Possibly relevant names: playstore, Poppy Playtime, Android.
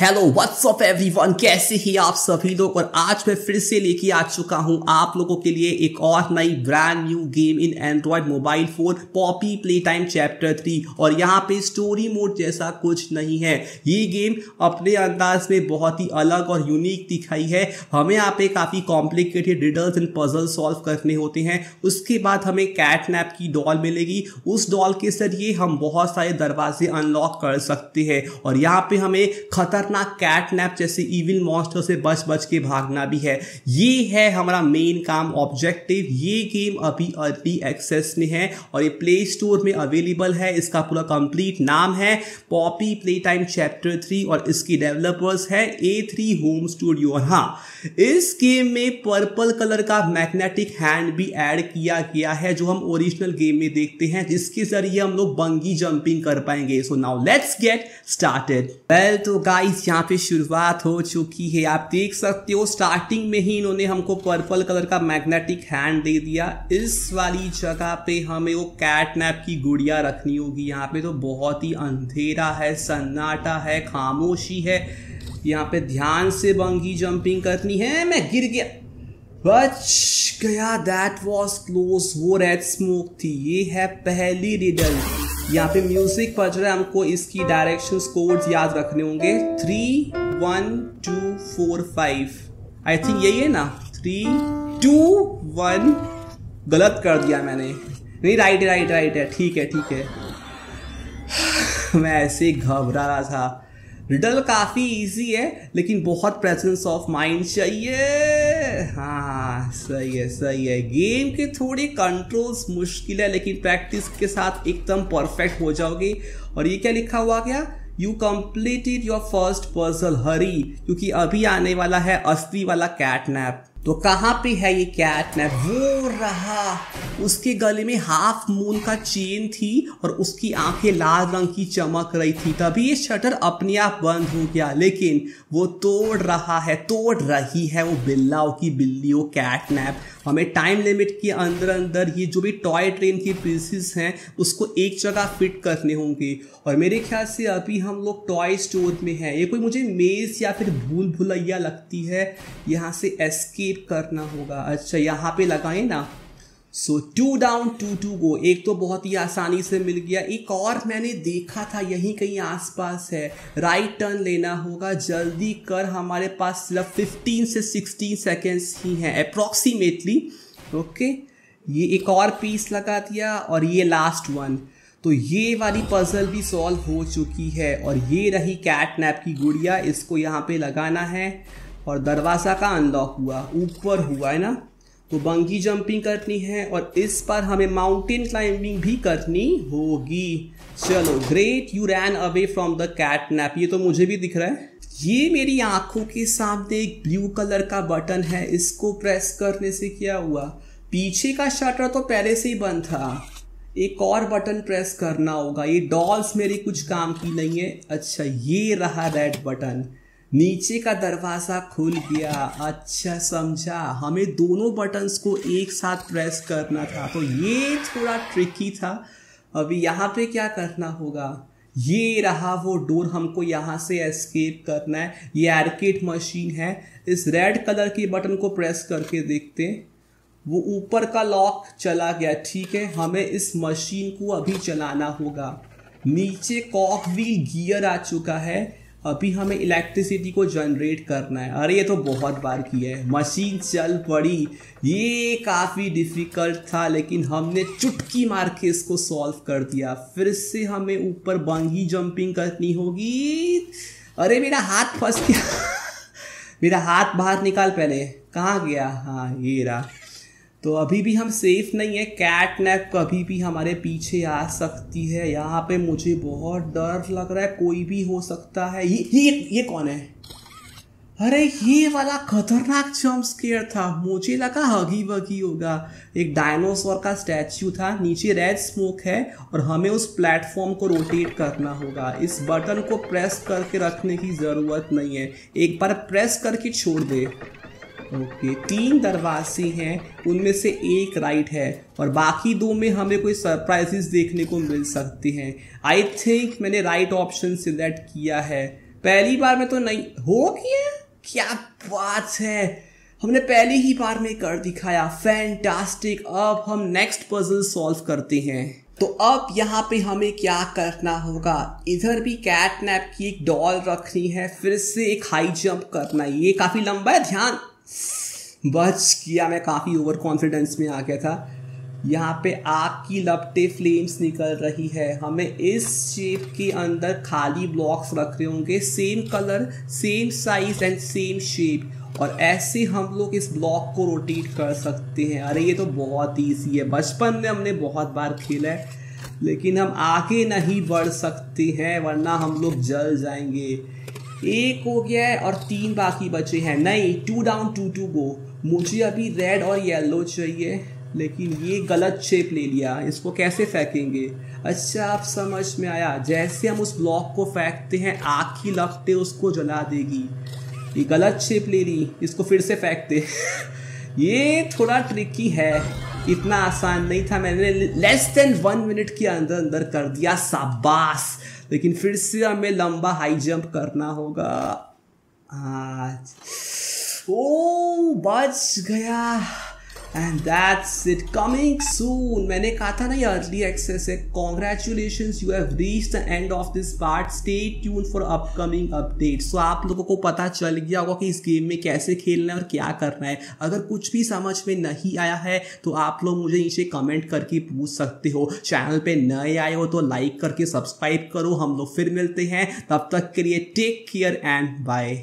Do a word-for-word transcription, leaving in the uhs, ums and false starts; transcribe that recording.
Hello what's up everyone, कैसे ही आप सभी लोग। और आज मैं फिर से लेके आ चुका हूं आप लोगों के लिए एक और नई brand new game in Android mobile phone, Poppy Playtime chapter three. और यहाँ पे स्टोरी मोड जैसा कुछ नहीं है। ये गेम अपने अंदाज में बहुत ही अलग और यूनिक दिखाई है। हमें यहाँ पे काफ़ी complicated riddles and puzzle solve करने होते हैं। उसके बाद हमें कैटनैप की डॉल मिलेगी। उस डॉल के जरिए हम बहुत सारे दरवाजे अनलॉक कर सकते हैं। और यहाँ पे हमें खतर ना कैटनैप जैसे इविल मॉन्स्टर से बच बच के भागना भी है। ये है हमारा मेन काम, ऑब्जेक्टिव। ये गेम अभी अर्ली एक्सेस में है और ये प्ले स्टोर में अवेलेबल है। इसका पूरा कंप्लीट नाम है Poppy Playtime chapter three और इसकी डेवलपर्स है ए थ्री होम स्टूडियो। और हाँ, इस गेम में पर्पल कलर का मैग्नेटिक हैंड भी ऐड किया गया है, जो हम ओरिजिनल गेम में देखते हैं, जिसके जरिए हम लोग बंगी जंपिंग कर पाएंगे। So now let's get started. Well तो गाइस, यहाँ पे शुरुआत हो चुकी है। आप देख सकते हो स्टार्टिंग में ही इन्होंने हमको पर्पल कलर का मैग्नेटिक हैंड दे दिया। इस वाली जगह पे हमें वो कैटनैप की गुड़िया रखनी होगी। यहाँ पे तो बहुत ही अंधेरा है, सन्नाटा है, खामोशी है। यहाँ पे ध्यान से बंगी जंपिंग करनी है। मैं गिर गया, बच गया। That was close. वो रेड स्मोक थी। ये है पहली रिडल। यहाँ पे म्यूजिक बज रहा है, हमको इसकी डायरेक्शंस कोड्स याद रखने होंगे। Three one two four five, I think यही है ना। थ्री टू वन, गलत कर दिया मैंने। नहीं, राइट राइट राइट है, ठीक है ठीक है। मैं ऐसे घबरा रहा था। रिडल काफ़ी इजी है, लेकिन बहुत प्रेजेंस ऑफ माइंड चाहिए। हाँ, सही है सही है। गेम के थोड़े कंट्रोल्स मुश्किल है, लेकिन प्रैक्टिस के साथ एकदम परफेक्ट हो जाओगे। और ये क्या लिखा हुआ गया, you completed your first puzzle. हरी, क्योंकि अभी आने वाला है असली वाला कैटनैप। तो कहाँ पे है ये कैटनैप? वो रहा। उसके गले में हाफ मून का चेन थी और उसकी आंखें लाल रंग की चमक रही थी। तभी ये शटर अपने आप बंद हो गया, लेकिन वो तोड़ रहा है, तोड़ रही है वो बिल्लाओं की बिल्लियों कैटनैप। हमें टाइम लिमिट के अंदर अंदर ये जो भी टॉय ट्रेन के पीसेस हैं उसको एक जगह फिट करने होंगे। और मेरे ख्याल से अभी हम लोग टॉय स्टोर में हैं। ये कोई मुझे मेज़ या फिर भूल भुलैया लगती है। यहाँ से एस्केप करना होगा। अच्छा, यहाँ पे लगाएं ना। So two down two to go. एक तो बहुत ही आसानी से मिल गया, एक और मैंने देखा था यहीं कहीं आसपास है। राइट टर्न लेना होगा, जल्दी कर। हमारे पास सिर्फ फिफ्टीन से सिक्सटीन सेकेंड्स ही हैं अप्रॉक्सीमेटली। ओके, ये एक और पीस लगा दिया और ये लास्ट वन। तो ये वाली पजल भी सॉल्व हो चुकी है। और ये रही कैटनैप की गुड़िया, इसको यहाँ पे लगाना है। और दरवाज़ा का अनलॉक हुआ, ऊपर हुआ है ना। तो बंगी जंपिंग करनी है और इस पर हमें माउंटेन क्लाइंबिंग भी करनी होगी। चलो, great, you ran away from the CatNap. ये तो मुझे भी दिख रहा है। ये मेरी आंखों के सामने एक ब्लू कलर का बटन है, इसको प्रेस करने से क्या हुआ? पीछे का शटर तो पहले से ही बंद था। एक और बटन प्रेस करना होगा। ये डॉल्स मेरे कुछ काम की नहीं है। अच्छा, ये रहा रेड बटन। नीचे का दरवाज़ा खुल गया। अच्छा, समझा, हमें दोनों बटन्स को एक साथ प्रेस करना था। तो ये थोड़ा ट्रिकी था। अभी यहाँ पे क्या करना होगा? ये रहा वो डोर, हमको यहाँ से एस्केप करना है। ये आर्केड मशीन है। इस रेड कलर के बटन को प्रेस करके देखते हैं। वो ऊपर का लॉक चला गया, ठीक है। हमें इस मशीन को अभी चलाना होगा। नीचे कॉक व्हील गियर आ चुका है। अभी हमें इलेक्ट्रिसिटी को जनरेट करना है। अरे, ये तो बहुत बार किया है। मशीन चल पड़ी। ये काफ़ी डिफ़िकल्ट था, लेकिन हमने चुटकी मार के इसको सॉल्व कर दिया। फिर से हमें ऊपर बंगी जंपिंग करनी होगी। अरे, मेरा हाथ फंस गया। मेरा हाथ बाहर निकाल, पहले कहाँ गया? हाँ, ये रहा। तो अभी भी हम सेफ नहीं है। कैटनैप कभी भी हमारे पीछे आ सकती है। यहाँ पे मुझे बहुत डर लग रहा है, कोई भी हो सकता है। ये ये ये कौन है? अरे, ये वाला खतरनाक जंप स्केयर था। मुझे लगा हगी बगी होगा। एक डायनासोर का स्टैच्यू था। नीचे रेड स्मोक है और हमें उस प्लेटफॉर्म को रोटेट करना होगा। इस बटन को प्रेस करके रखने की ज़रूरत नहीं है, एक बार प्रेस करके छोड़ दे। ओके, तीन दरवाजे हैं, उनमें से एक राइट है और बाकी दो में हमें कोई सरप्राइजेस देखने को मिल सकते हैं। आई थिंक मैंने राइट ऑप्शन सिलेक्ट किया है। पहली बार में तो नहीं हो गया, क्या बात है, हमने पहली ही बार में कर दिखाया। फैंटास्टिक। अब हम नेक्स्ट पजल सॉल्व करते हैं। तो अब यहाँ पे हमें क्या करना होगा, इधर भी कैटनैप की एक डॉल रखनी है, फिर से एक हाई जंप करना है। ये काफ़ी लंबा है, ध्यान। बच गया, मैं काफ़ी ओवर कॉन्फिडेंस में आ गया था। यहाँ पे आग की लपटे, फ्लेम्स निकल रही है। हमें इस शेप के अंदर खाली ब्लॉक्स रख रहे होंगे, same colour, same size and same shape, और ऐसे हम लोग इस ब्लॉक को रोटेट कर सकते हैं। अरे ये तो बहुत ईजी है, बचपन में हमने बहुत बार खेला है। लेकिन हम आगे नहीं बढ़ सकते हैं वरना हम लोग जल जाएंगे। एक हो गया है और तीन बाकी बचे हैं। नहीं, two down two to go. मुझे अभी रेड और येलो चाहिए, लेकिन ये गलत शेप ले लिया, इसको कैसे फेंकेंगे। अच्छा, आप समझ में आया, जैसे हम उस ब्लॉक को फेंकते हैं आग की लपटे उसको जला देगी। ये गलत शेप ले ली, इसको फिर से फेंकते। ये थोड़ा ट्रिकी है, इतना आसान नहीं था। मैंने लेस देन वन मिनट के अंदर अंदर कर दिया, शाबाश। लेकिन फिर से हमें लंबा हाई जंप करना होगा। ओ, बच गया। And that's it, coming soon. मैंने कहा था ना ये अर्ली एक्सेस है। Congratulations, you have reached the end of this part. Stay tuned for upcoming updates. So आप लोगों को पता चल गया होगा कि इस गेम में कैसे खेलना है और क्या करना है। अगर कुछ भी समझ में नहीं आया है तो आप लोग मुझे नीचे कमेंट करके पूछ सकते हो। चैनल पे नए आए हो तो लाइक करके सब्सक्राइब करो। हम लोग फिर मिलते हैं, तब तक के लिए टेक केयर एंड बाय।